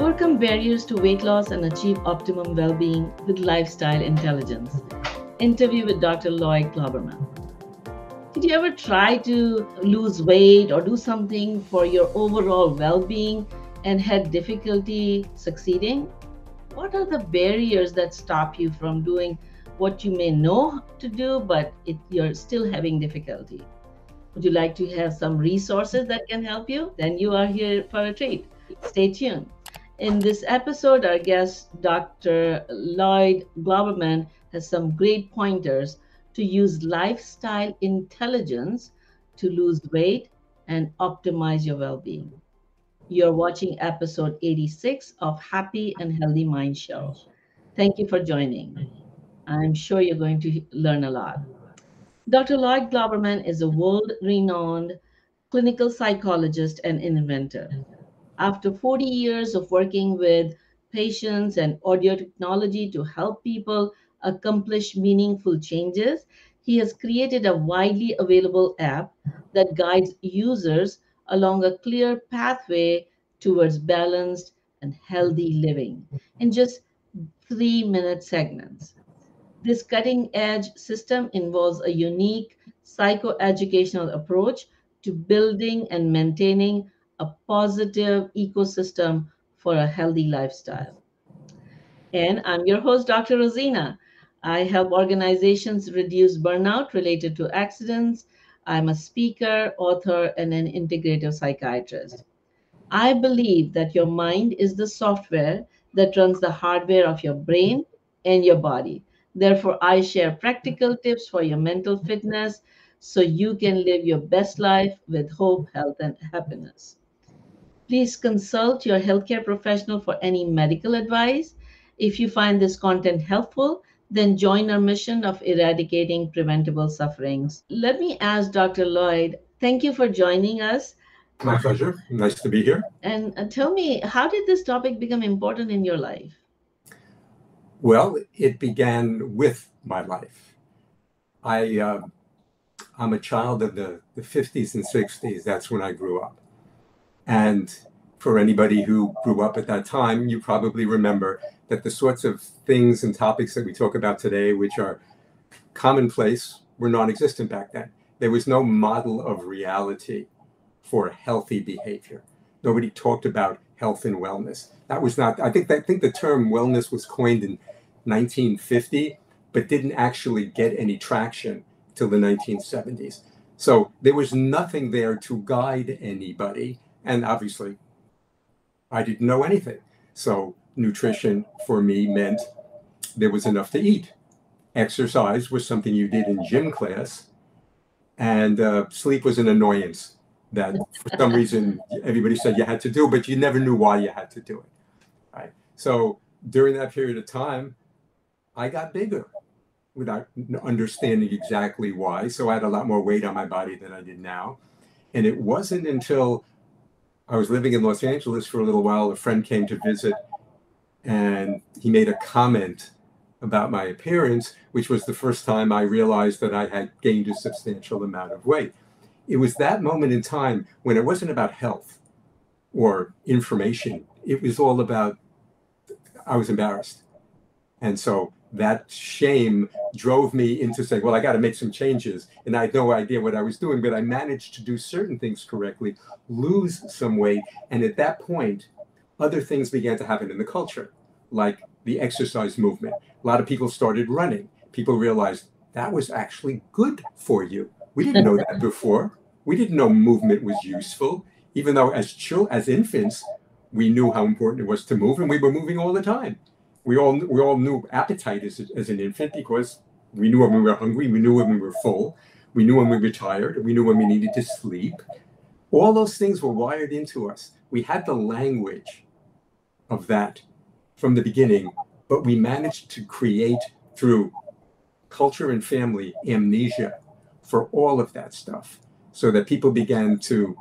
Overcome barriers to weight loss and achieve optimum well-being with lifestyle intelligence. Interview with Dr. Lloyd Glauberman. Did you ever try to lose weight or do something for your overall well-being and had difficulty succeeding? What are the barriers that stop you from doing what you may know to do, but you're still having difficulty? Would you like to have some resources that can help you? Then you are here for a treat. Stay tuned. In this episode, our guest, Dr. Lloyd Glauberman, has some great pointers to use lifestyle intelligence to lose weight and optimize your well-being. You're watching episode 86 of Happy and Healthy Mind Show. Thank you for joining. I'm sure you're going to learn a lot. Dr. Lloyd Glauberman is a world-renowned clinical psychologist and inventor. After 40 years of working with patients and audio technology to help people accomplish meaningful changes, he has created a widely available app that guides users along a clear pathway towards balanced and healthy living in just 3-minute segments. This cutting-edge system involves a unique psychoeducational approach to building and maintaining a positive ecosystem for a healthy lifestyle. And I'm your host, Dr. Rozina. I help organizations reduce burnout related to accidents. I'm a speaker, author, and an integrative psychiatrist. I believe that your mind is the software that runs the hardware of your brain and your body. Therefore, I share practical tips for your mental fitness so you can live your best life with hope, health, and happiness. Please consult your healthcare professional for any medical advice. If you find this content helpful, then join our mission of eradicating preventable sufferings. Let me ask Dr. Lloyd, thank you for joining us. My pleasure. Nice to be here. And tell me, how did this topic become important in your life? Well, it began with my life. I'm a child of the 50s and 60s. That's when I grew up. And for anybody who grew up at that time, you probably remember that the sorts of things and topics that we talk about today, which are commonplace, were non-existent back then. There was no model of reality for healthy behavior. Nobody talked about health and wellness. That was not, I think the term wellness was coined in 1950, but didn't actually get any traction till the 1970s. So there was nothing there to guide anybody. And obviously, I didn't know anything. So nutrition for me meant there was enough to eat. Exercise was something you did in gym class. And sleep was an annoyance that for some reason everybody said you had to do, but you never knew why you had to do it. Right? So during that period of time, I got bigger without understanding exactly why. So I had a lot more weight on my body than I did now. And it wasn't until I was living in Los Angeles for a little while. A friend came to visit, and he made a comment about my appearance, which was the first time I realized that I had gained a substantial amount of weight. It was that moment in time when it wasn't about health or information. It was all about, I was embarrassed. And so that shame drove me into saying, well, I got to make some changes. And I had no idea what I was doing, but I managed to do certain things correctly, lose some weight. And at that point, other things began to happen in the culture, like the exercise movement. A lot of people started running. People realized that was actually good for you. We didn't know that before. We didn't know movement was useful, even though as infants, we knew how important it was to move, and we were moving all the time. We all knew appetite as an infant because we knew when we were hungry, we knew when we were full, we knew when we were tired, we knew when we needed to sleep. All those things were wired into us. We had the language of that from the beginning, but we managed to create through culture and family amnesia for all of that stuff so that people began to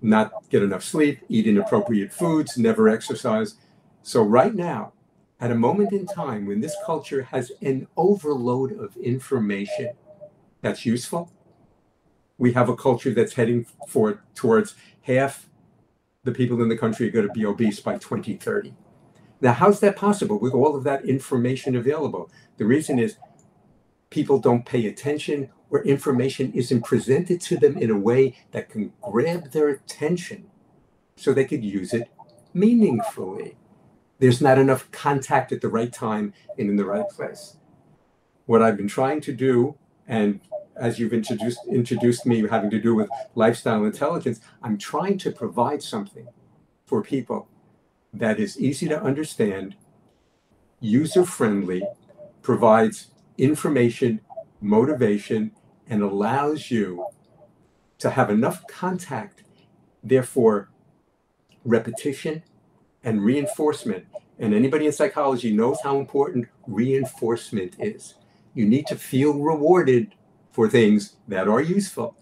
not get enough sleep, eat inappropriate foods, never exercise. So right now, at a moment in time when this culture has an overload of information that's useful, we have a culture that's heading towards half the people in the country are going to be obese by 2030. Now, how's that possible with all of that information available? The reason is people don't pay attention, or information isn't presented to them in a way that can grab their attention so they could use it meaningfully. There's not enough contact at the right time and in the right place. What I've been trying to do, and as you've introduced me having to do with lifestyle intelligence, I'm trying to provide something for people that is easy to understand, user-friendly, provides information, motivation, and allows you to have enough contact, therefore repetition and reinforcement. And anybody in psychology knows how important reinforcement is. You need to feel rewarded for things that are useful.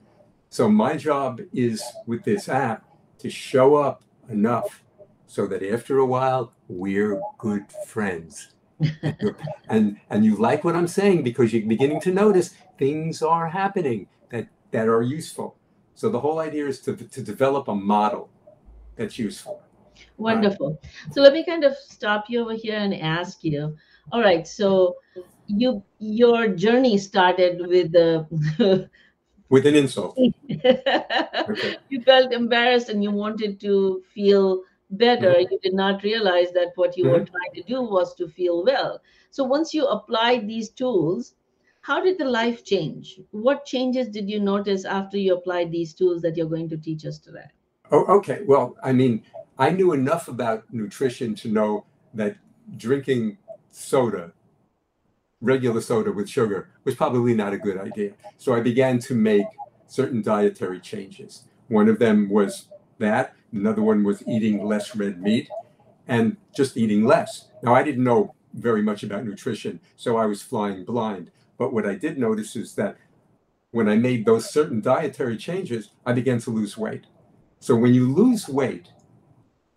So my job is with this app to show up enough so that after a while, we're good friends. and you like what I'm saying, because you're beginning to notice things are happening that are useful. So the whole idea is to develop a model that's useful. Wonderful. So let me kind of stop you over here and ask you, all right, so your journey started with the with an insult. Okay. You felt embarrassed and you wanted to feel better. Mm-hmm. You did not realize that what you mm-hmm. were trying to do was to feel well. So once you applied these tools, how did the life change? What changes did you notice after you applied these tools that you're going to teach us today? Oh, okay. Well, I mean, I knew enough about nutrition to know that drinking soda, regular soda with sugar, was probably not a good idea. So I began to make certain dietary changes. One of them was that. Another one was eating less red meat and just eating less. Now, I didn't know very much about nutrition, so I was flying blind. But what I did notice is that when I made those certain dietary changes, I began to lose weight. So when you lose weight,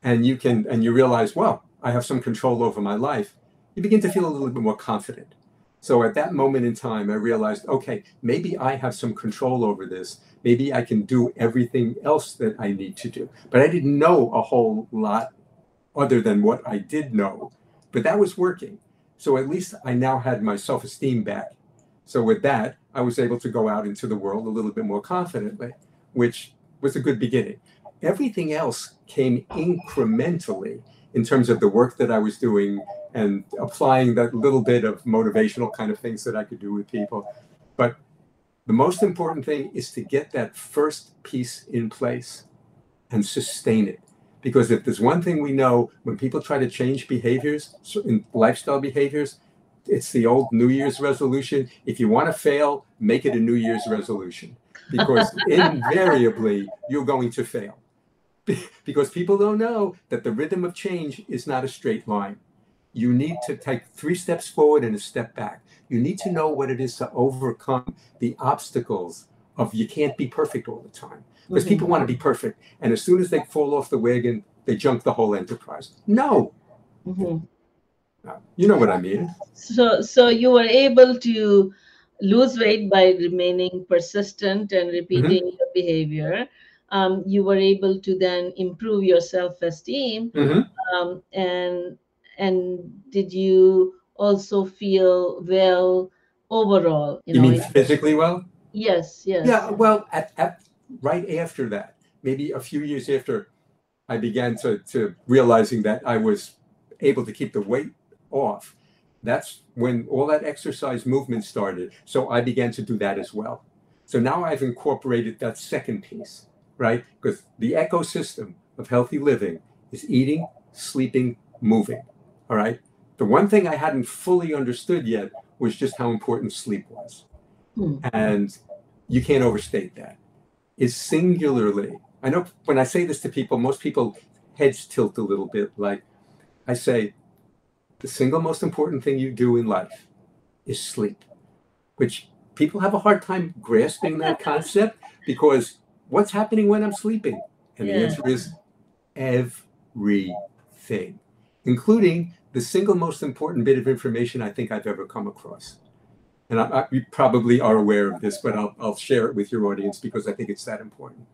and you realize, well, I have some control over my life, you begin to feel a little bit more confident. So at that moment in time, I realized, okay, maybe I have some control over this. Maybe I can do everything else that I need to do. But I didn't know a whole lot other than what I did know, but that was working. So at least I now had my self-esteem back. So with that, I was able to go out into the world a little bit more confidently, which was a good beginning. Everything else came incrementally in terms of the work that I was doing and applying that little bit of motivational kind of things that I could do with people. But the most important thing is to get that first piece in place and sustain it. Because if there's one thing we know, when people try to change behaviors, certain lifestyle behaviors, it's the old New Year's resolution. If you want to fail, make it a New Year's resolution, because invariably you're going to fail. Because people don't know that the rhythm of change is not a straight line. You need to take 3 steps forward and a step back. You need to know what it is to overcome the obstacles of you can't be perfect all the time. Because mm-hmm. people want to be perfect. And as soon as they fall off the wagon, they junk the whole enterprise. No. Mm-hmm. You know what I mean. So you were able to lose weight by remaining persistent and repeating mm-hmm. your behavior. You were able to then improve your self-esteem. Mm-hmm. And did you also feel well overall? You mean physically well? Yes, yes. Yeah, well, at right after that, maybe a few years after, I began to realizing that I was able to keep the weight off. That's when all that exercise movement started. So I began to do that as well. So now I've incorporated that second piece, right? Because the ecosystem of healthy living is eating, sleeping, moving. All right. The one thing I hadn't fully understood yet was just how important sleep was. Hmm. And you can't overstate that. It's singularly, I know when I say this to people, most people heads tilt a little bit. Like I say, the single most important thing you do in life is sleep, which people have a hard time grasping that concept, because what's happening when I'm sleeping? And the answer is everything, including the single most important bit of information I think I've ever come across. And you probably are aware of this, but I'll share it with your audience because I think it's that important.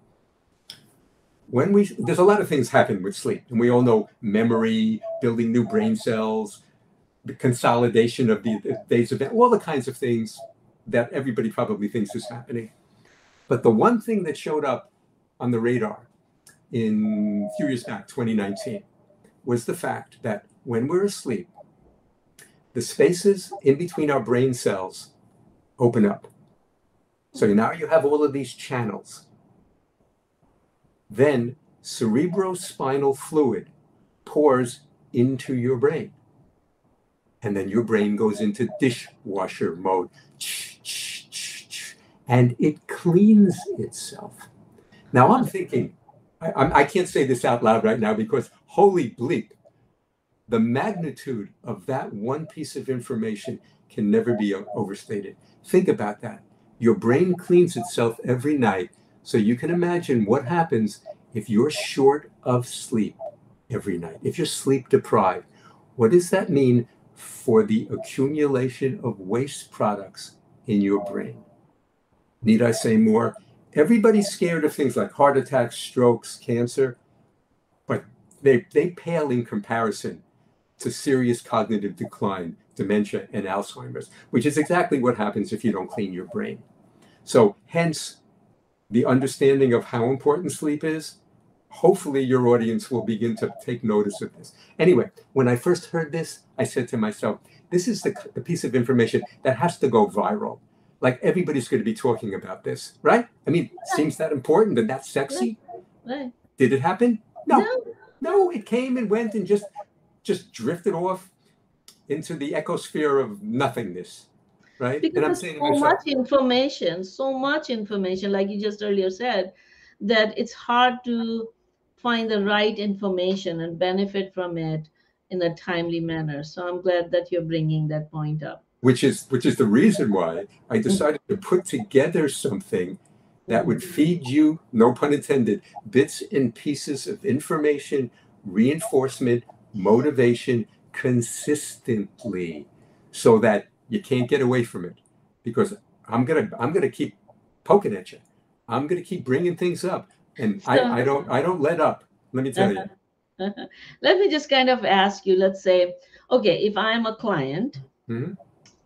when we, there's a lot of things happen with sleep, and we all know memory, building new brain cells, the consolidation of the days of all the kinds of things that everybody probably thinks is happening. But the one thing that showed up on the radar in a few years back, 2019, was the fact that when we're asleep, the spaces in between our brain cells open up. So now you have all of these channels. Then cerebrospinal fluid pours into your brain. And then your brain goes into dishwasher mode. And it cleans itself. Now I'm thinking, I can't say this out loud right now because holy bleep, the magnitude of that one piece of information can never be overstated. Think about that. Your brain cleans itself every night. So you can imagine what happens if you're short of sleep every night, if you're sleep deprived. What does that mean for the accumulation of waste products in your brain? Need I say more? Everybody's scared of things like heart attacks, strokes, cancer, but they pale in comparison to serious cognitive decline, dementia, and Alzheimer's, which is exactly what happens if you don't clean your brain. So hence the understanding of how important sleep is. Hopefully your audience will begin to take notice of this. Anyway, when I first heard this, I said to myself, this is the piece of information that has to go viral. Like everybody's going to be talking about this, right? I mean, seems that important and that sexy? What? Did it happen? No, it came and went and just drifted off into the ecosphere of nothingness, right? Because and I'm saying so much information, like you just earlier said, that it's hard to find the right information and benefit from it in a timely manner. So I'm glad that you're bringing that point up. Which is the reason why I decided to put together something that would feed you, no pun intended, bits and pieces of information, reinforcement, motivation consistently, so that you can't get away from it. Because I'm gonna keep poking at you. I'm gonna keep bringing things up, and I don't let up. Let me tell you. Let me just kind of ask you. Let's say, okay, if I'm a client. Mm-hmm.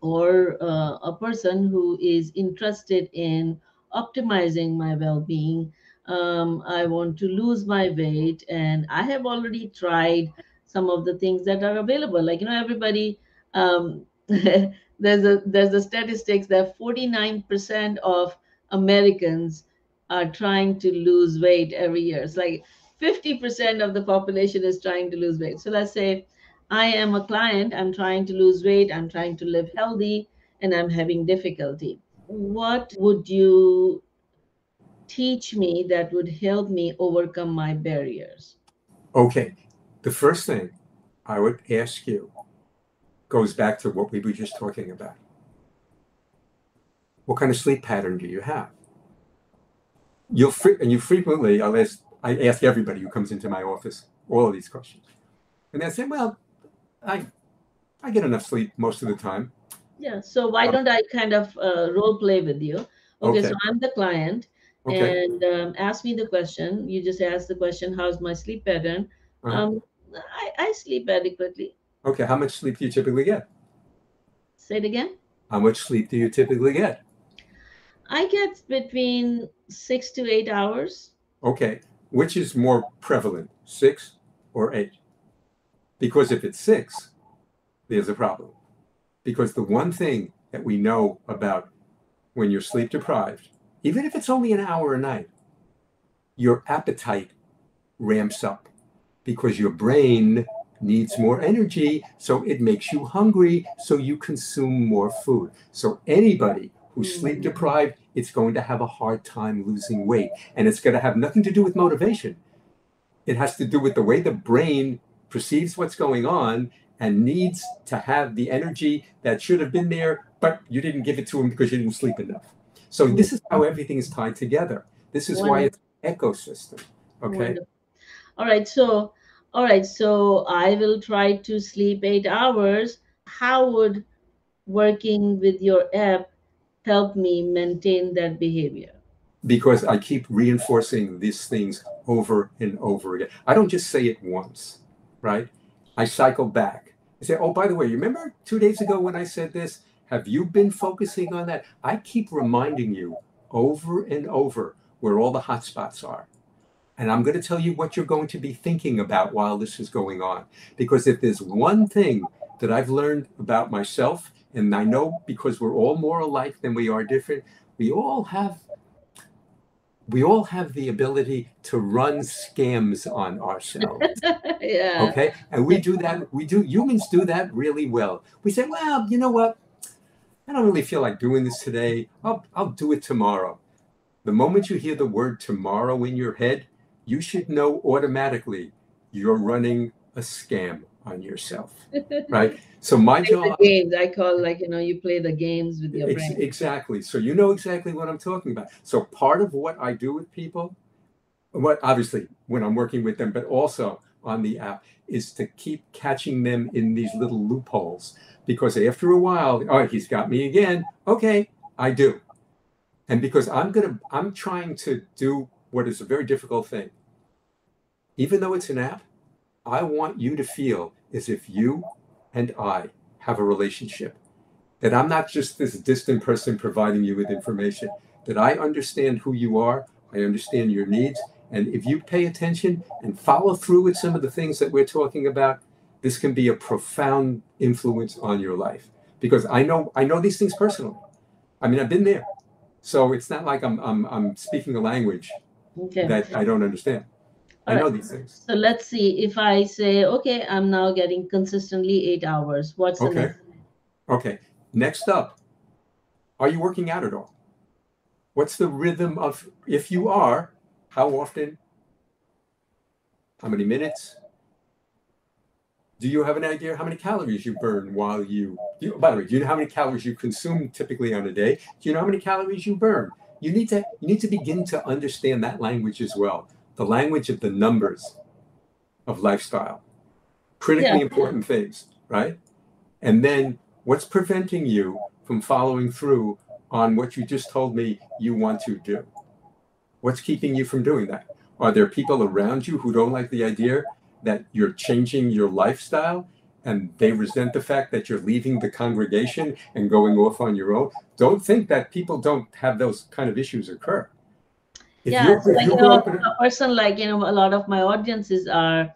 Or a person who is interested in optimizing my well-being. I want to lose my weight, and I have already tried some of the things that are available. Like, you know, everybody, there's a statistics that 49% of Americans are trying to lose weight every year. It's like 50% of the population is trying to lose weight. So let's say I am a client, I'm trying to lose weight, I'm trying to live healthy, and I'm having difficulty. What would you teach me that would help me overcome my barriers? Okay, the first thing I would ask you goes back to what we were just talking about. What kind of sleep pattern do you have? You frequently, I ask everybody who comes into my office all of these questions. And I say, well, I get enough sleep most of the time. Yeah. So why don't I kind of role play with you? Okay. So I'm the client, okay, and ask me the question. You just ask the question, how's my sleep pattern? Uh-huh. I sleep adequately. Okay. How much sleep do you typically get? Say it again. How much sleep do you typically get? I get between 6 to 8 hours. Okay. Which is more prevalent, 6 or 8? Because if it's 6, there's a problem. Because the one thing that we know about when you're sleep deprived, even if it's only an hour a night, your appetite ramps up because your brain needs more energy. So it makes you hungry. So you consume more food. So anybody who's sleep deprived, it's going to have a hard time losing weight. And it's going to have nothing to do with motivation. It has to do with the way the brain perceives what's going on and needs to have the energy that should have been there, but you didn't give it to him because you didn't sleep enough. So this is how everything is tied together. This is why it's an ecosystem. Okay. Wonderful. All right. So I will try to sleep 8 hours. How would working with your app help me maintain that behavior? Because I keep reinforcing these things over and over again. I don't just say it once, right? I cycle back. I say, oh, by the way, you remember 2 days ago when I said this? Have you been focusing on that? I keep reminding you over and over where all the hot spots are. And I'm going to tell you what you're going to be thinking about while this is going on. Because if there's one thing that I've learned about myself, and I know because we're all more alike than we are different, we all have the ability to run scams on ourselves. Yeah. Okay. And we do that. Humans do that really well. We say, well, you know what? I don't really feel like doing this today. I'll do it tomorrow. The moment you hear the word tomorrow in your head, you should know automatically you're running a scam on yourself, right? So my job, games I call, like, you know, you play the games with your brain. Exactly. So you know exactly what I'm talking about. So part of what I do with people, what obviously when I'm working with them, but also on the app, is to keep catching them in these little loopholes, because after a while, oh, he's got me again. Okay, I do. And because I'm trying to do what is a very difficult thing. Even though it's an app, I want you to feel as if you and I have a relationship, that I'm not just this distant person providing you with information, that I understand who you are, I understand your needs, and if you pay attention and follow through with some of the things that we're talking about, this can be a profound influence on your life. Because I know these things personally. I mean, I've been there. So it's not like I'm speaking a language that I don't understand. I know these things. So let's see, if I say, okay, I'm now getting consistently 8 hours. What's the next? Okay. Next up, are you working out at all? What's the rhythm of, if you are, how often? How many minutes? Do you have an idea how many calories you burn while you, by the way, do you know how many calories you consume typically on a day? Do you know how many calories you burn? You need to begin to understand that language as well. The language of the numbers of lifestyle, critically important things, right? And then what's preventing you from following through on what you just told me you want to do? What's keeping you from doing that? Are there people around you who don't like the idea that you're changing your lifestyle, and they resent the fact that you're leaving the congregation and going off on your own? Don't think that people don't have those kind of issues occur. If a lot of my audiences are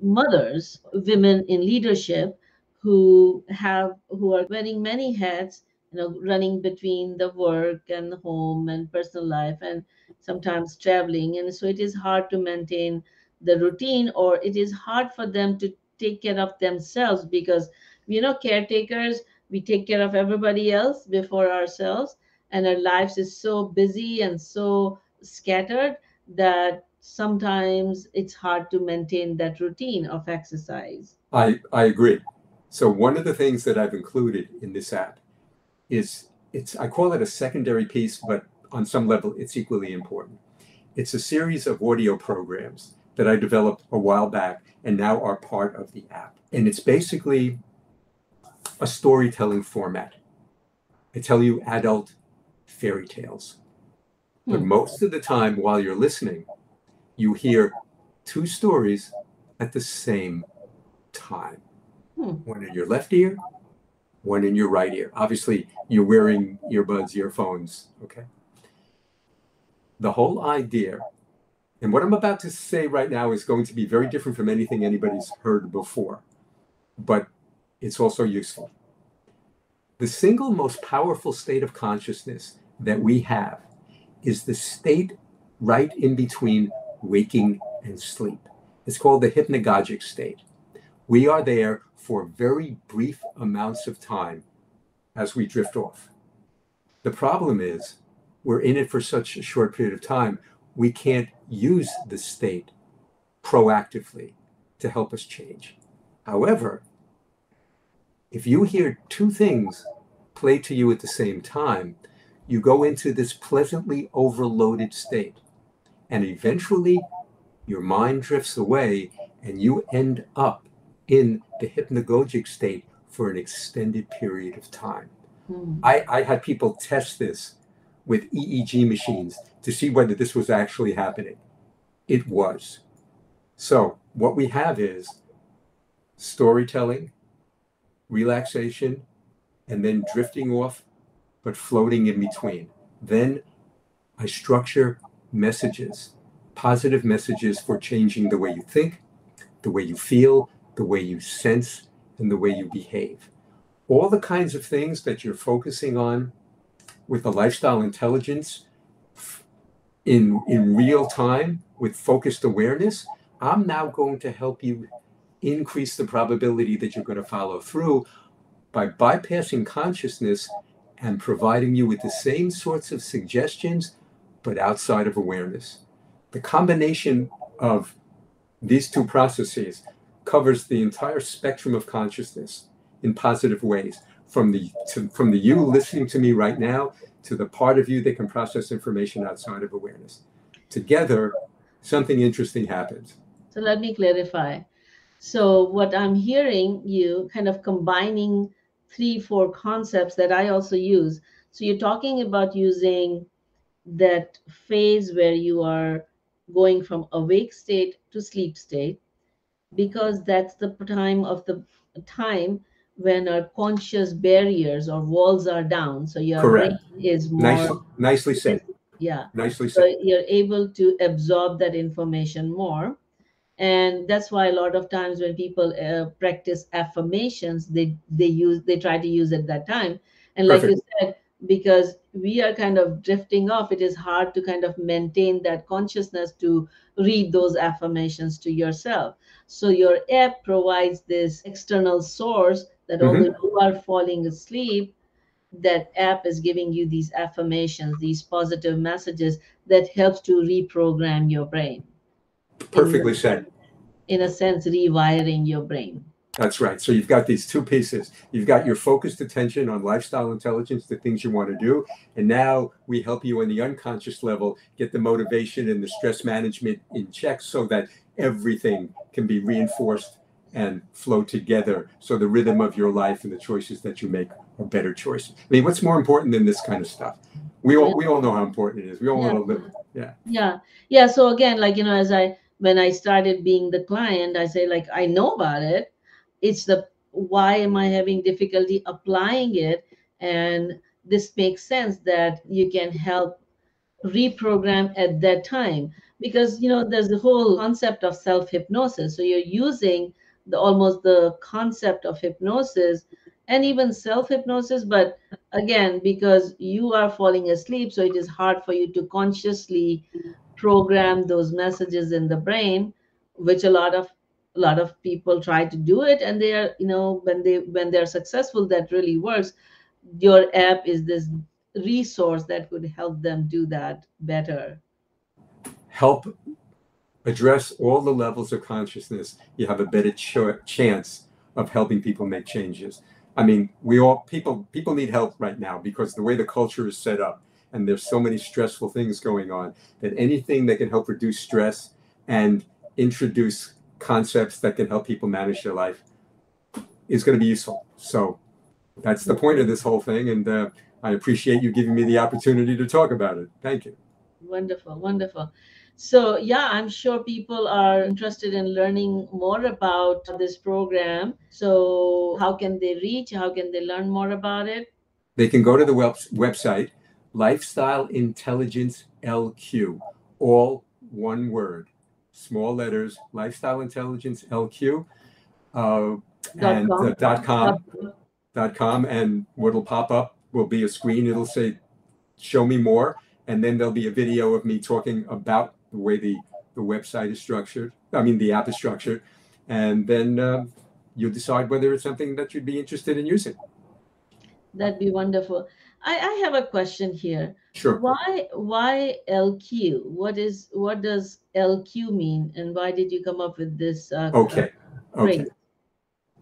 mothers, women in leadership who are wearing many hats, you know, running between the work and home and personal life, and sometimes traveling. And so it is hard to maintain the routine, or it is hard for them to take care of themselves, because, you know, caretakers, we take care of everybody else before ourselves. And our lives is so busy and so scattered that sometimes it's hard to maintain that routine of exercise. I agree. So one of the things that I've included in this app is, I call it a secondary piece, but on some level it's equally important. It's a series of audio programs that I developed a while back and now are part of the app. And it's basically a storytelling format. I tell you adult fairy tales. But most of the time while you're listening, you hear two stories at the same time. One in your left ear, one in your right ear. Obviously, you're wearing earbuds, earphones, okay? The whole idea, and what I'm about to say right now is going to be very different from anything anybody's heard before, but it's also useful. The single most powerful state of consciousness that we have is the state right in between waking and sleep. It's called the hypnagogic state. We are there for very brief amounts of time as we drift off. The problem is we're in it for such a short period of time, we can't use the state proactively to help us change. However, if you hear two things play to you at the same time, you go into this pleasantly overloaded state. And eventually, your mind drifts away and you end up in the hypnagogic state for an extended period of time. I had people test this with EEG machines to see whether this was actually happening. it was. So what we have is storytelling, relaxation, and then drifting off, but floating in between. Then I structure messages, positive messages for changing the way you think, the way you feel, the way you sense, and the way you behave. All the kinds of things that you're focusing on with the lifestyle intelligence in real time with focused awareness, I'm now going to help you increase the probability that you're going to follow through by bypassing consciousness and providing you with the same sorts of suggestions, but outside of awareness. The combination of these two processes covers the entire spectrum of consciousness in positive ways, from the you listening to me right now to the part of you that can process information outside of awareness. Together, something interesting happens. So let me clarify. So what I'm hearing you kind of combining 3-4 concepts that I also use. So you're talking about using that phase where you are going from awake state to sleep state, because that's the time of the time when our conscious barriers or walls are down. So your brain is more nicely said. Yeah. Nicely said. So you're able to absorb that information more. And that's why a lot of times when people practice affirmations, they try to use it at that time. And like you said, because we are kind of drifting off, it is hard to kind of maintain that consciousness to read those affirmations to yourself. So your app provides this external source that although you are falling asleep, that app is giving you these affirmations, these positive messages that helps to reprogram your brain. Perfectly said. In a sense, rewiring your brain. That's right. So you've got these two pieces. You've got your focused attention on lifestyle intelligence, the things you want to do. And now we help you on the unconscious level, get the motivation and the stress management in check so that everything can be reinforced and flow together. So the rhythm of your life and the choices that you make are better choices. I mean, what's more important than this kind of stuff? We all know how important it is. We all want to live it. Yeah. Yeah. Yeah. So again, like, you know, when I started being the client, I say, like, I know about it. It's the, why am I having difficulty applying it? And this makes sense that you can help reprogram at that time, because, you know, there's the whole concept of self-hypnosis. So you're using almost the concept of hypnosis and even self-hypnosis, but again, because you are falling asleep, so it is hard for you to consciously program those messages in the brain, which a lot of people try to do it, and they are, you know, when they're successful, that really works. Your app is this resource that could help them do that better. Help address all the levels of consciousness. You have a better chance of helping people make changes. I mean, people need help right now because the way the culture is set up, and there's so many stressful things going on, that anything that can help reduce stress and introduce concepts that can help people manage their life is going to be useful. So that's the point of this whole thing. And I appreciate you giving me the opportunity to talk about it. Thank you. Wonderful, wonderful. So yeah, I'm sure people are interested in learning more about this program. So how can they reach? How can they learn more about it? They can go to the website, Lifestyle Intelligence LQ, all one word, small letters, Lifestyle Intelligence LQ, and .com, and what'll pop up will be a screen. It'll say, show me more. And then there'll be a video of me talking about the way the website is structured. I mean, the app is structured. And then you'll decide whether it's something that you'd be interested in using. That'd be wonderful. I have a question here. Sure. Why LQ? What does LQ mean, and why did you come up with this? Okay.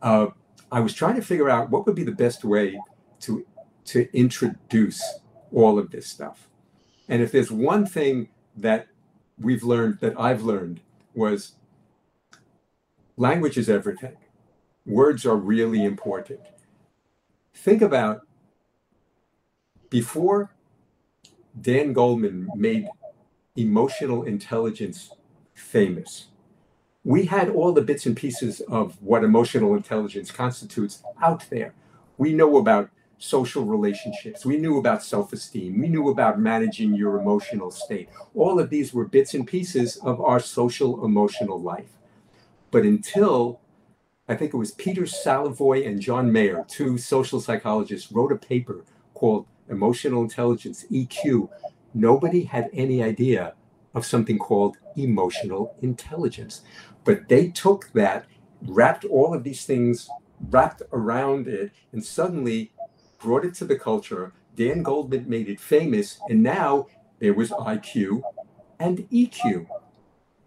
I was trying to figure out what would be the best way to introduce all of this stuff. And if there's one thing that we've learned, that I've learned, was language is everything. Words are really important. Think about, before Dan Goleman made emotional intelligence famous. We had all the bits and pieces of what emotional intelligence constitutes out there. We know about social relationships. We knew about self-esteem. We knew about managing your emotional state. All of these were bits and pieces of our social emotional life. But until, I think it was Peter Salovey and John Mayer, two social psychologists, wrote a paper called Emotional Intelligence, EQ, nobody had any idea of something called emotional intelligence. But they took that, wrapped all of these things, wrapped around it, and suddenly brought it to the culture. Dan Goldman made it famous, and now there was IQ and EQ.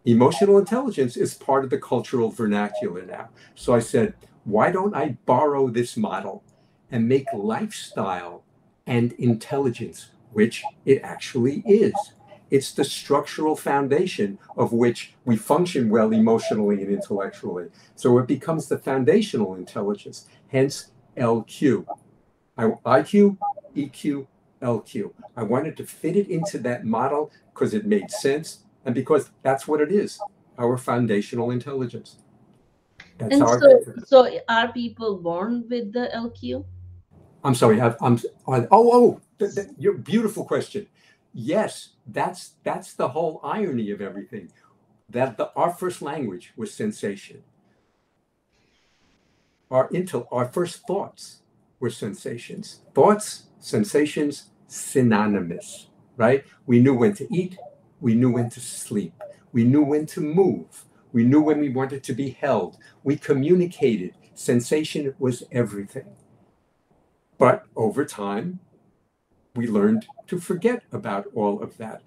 Emotional intelligence is part of the cultural vernacular now. So I said, why don't I borrow this model and make lifestyle and intelligence, which it actually is. It's the structural foundation of which we function well emotionally and intellectually. So it becomes the foundational intelligence, hence LQ. IQ, EQ, LQ. I wanted to fit it into that model because it made sense and because that's what it is, our foundational intelligence. That's and our so are people born with the LQ? I'm sorry. Your beautiful question. Yes, that's the whole irony of everything. That our first language was sensation. Our first thoughts were sensations. Thoughts, sensations, synonymous, right? We knew when to eat. We knew when to sleep. We knew when to move. We knew when we wanted to be held. We communicated. Sensation was everything. But over time, we learned to forget about all of that.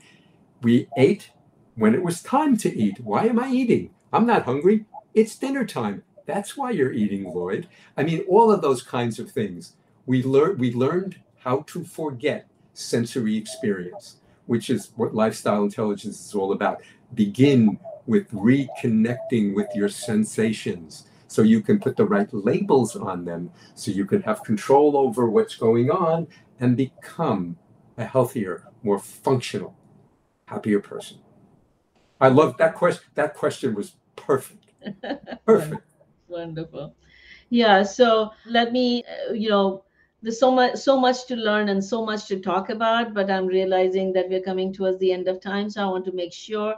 We ate when it was time to eat. Why am I eating? I'm not hungry. It's dinner time. That's why you're eating, Lloyd. I mean, all of those kinds of things. We learned how to forget sensory experience, which is what lifestyle intelligence is all about. Begin with reconnecting with your sensations, so you can put the right labels on them, so you can have control over what's going on and become a healthier, more functional, happier person. I love that question. That question was perfect. Perfect. Wonderful. Yeah. So let me, there's so much to learn and so much to talk about, but I'm realizing that we're coming towards the end of time. So I want to make sure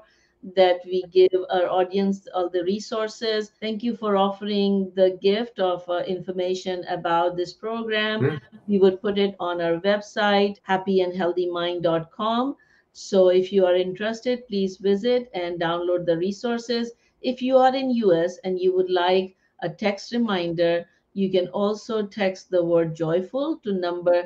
that we give our audience all the resources. Thank you for offering the gift of information about this program. We would put it on our website, happyandhealthymind.com. So if you are interested, please visit and download the resources. If you are in US and you would like a text reminder, you can also text the word joyful to number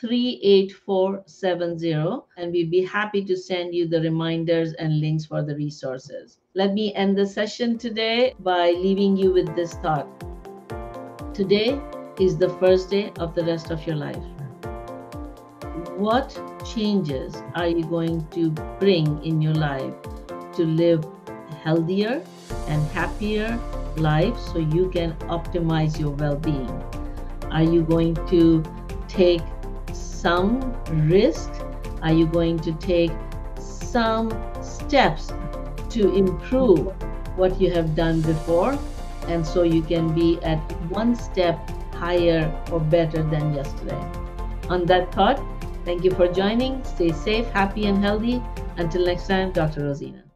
38470, and we'd be happy to send you the reminders and links for the resources. Let me end the session today by leaving you with this thought. Today is the first day of the rest of your life. What changes are you going to bring in your life to live healthier and happier life so you can optimize your well-being? Are you going to take some risk? Are you going to take some steps to improve what you have done before? And so you can be at one step higher or better than yesterday. On that thought, thank you for joining. Stay safe, happy and healthy. Until next time, Dr. Rozina.